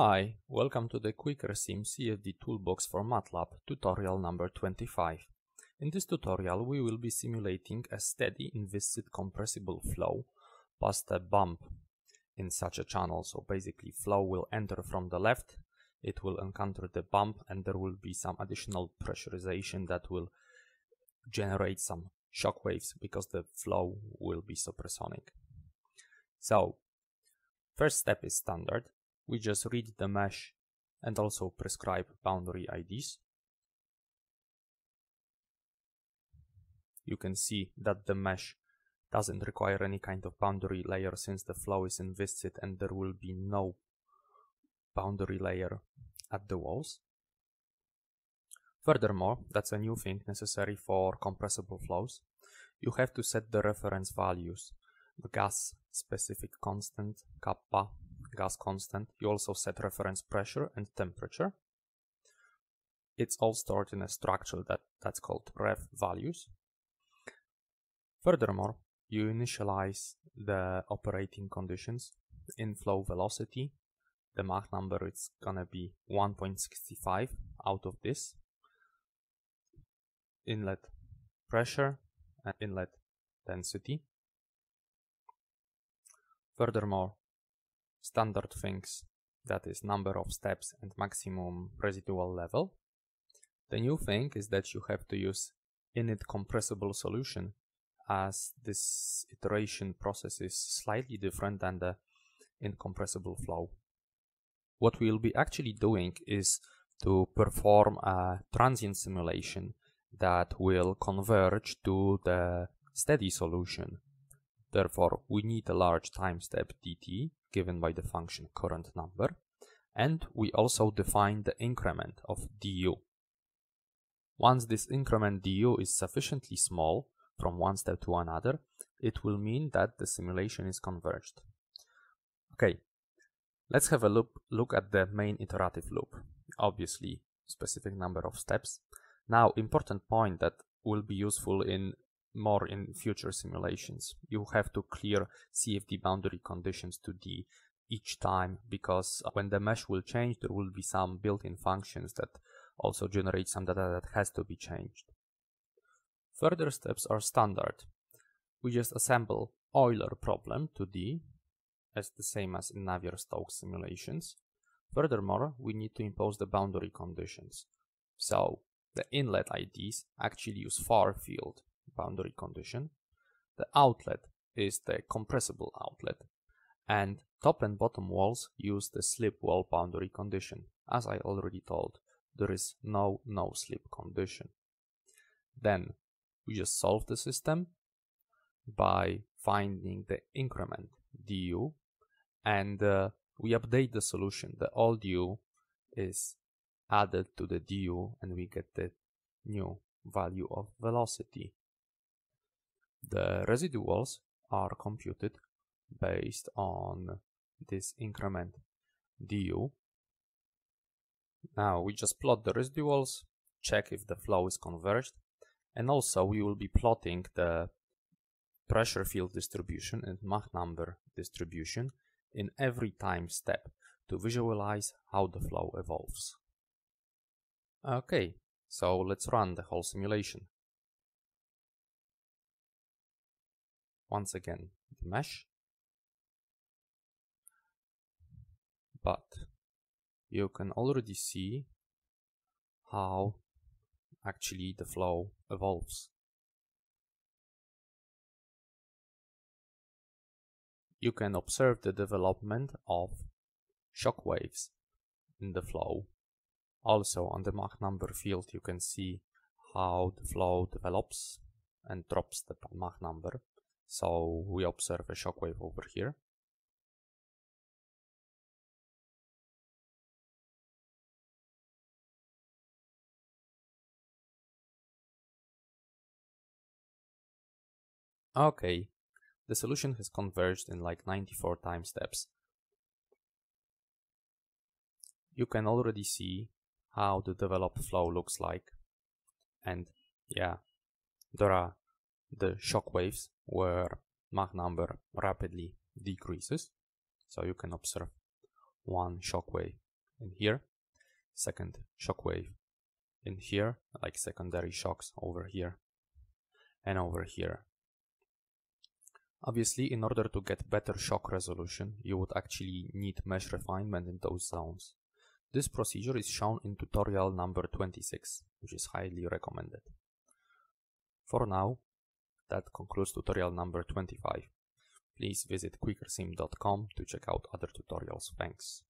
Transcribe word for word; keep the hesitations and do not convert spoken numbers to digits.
Hi, welcome to the QuickerSim C F D Toolbox for MATLAB, tutorial number twenty-five. In this tutorial we will be simulating a steady inviscid compressible flow past a bump in such a channel. So basically flow will enter from the left, it will encounter the bump and there will be some additional pressurization that will generate some shock waves because the flow will be supersonic. So, first step is standard. We just read the mesh and also prescribe boundary I Ds. You can see that the mesh doesn't require any kind of boundary layer since the flow is inviscid and there will be no boundary layer at the walls. Furthermore, that's a new thing necessary for compressible flows. You have to set the reference values, the gas specific constant, kappa, gas constant. You also set reference pressure and temperature. It's all stored in a structure that, that's called ref values. Furthermore, you initialize the operating conditions. Inflow velocity, the Mach number is gonna be one point six five out of this. Inlet pressure and inlet density. Furthermore, standard things, that is number of steps and maximum residual level. The new thing is that you have to use init compressible solution, as this iteration process is slightly different than the incompressible flow. What we'll be actually doing is to perform a transient simulation that will converge to the steady solution. Therefore, we need a large time step dt given by the function current number, and we also define the increment of du. Once this increment du is sufficiently small from one step to another, it will mean that the simulation is converged. Okay, let's have a look, look at the main iterative loop. Obviously, specific number of steps. Now, important point that will be useful in more in future simulations. You have to clear C F D boundary conditions to D each time, because when the mesh will change, there will be some built-in functions that also generate some data that has to be changed. Further steps are standard. We just assemble Euler problem to D, as the same as in Navier Stokes simulations. Furthermore, we need to impose the boundary conditions. So the inlet I Ds actually use far field boundary condition. The outlet is the compressible outlet, and top and bottom walls use the slip wall boundary condition. As I already told, there is no no slip condition. Then we just solve the system by finding the increment du, and uh, we update the solution. The old du is added to the du and we get the new value of velocity. The residuals are computed based on this increment du. Now we just plot the residuals, check if the flow is converged, and also we will be plotting the pressure field distribution and Mach number distribution in every time step to visualize how the flow evolves. Okay, so let's run the whole simulation. Once again, the mesh, but you can already see how actually the flow evolves. You can observe the development of shock waves in the flow. Also on the Mach number field you can see how the flow develops and drops the Mach number. So we observe a shock wave over here. Okay, the solution has converged in like ninety-four time steps. You can already see how the developed flow looks like. And yeah, there are the shock waves where Mach number rapidly decreases. So you can observe one shock wave in here, second shock wave in here, like secondary shocks over here and over here. Obviously, in order to get better shock resolution, you would actually need mesh refinement in those zones. This procedure is shown in tutorial number twenty-six, which is highly recommended. For now, that concludes tutorial number twenty-five. Please visit QuickerSim dot com to check out other tutorials. Thanks.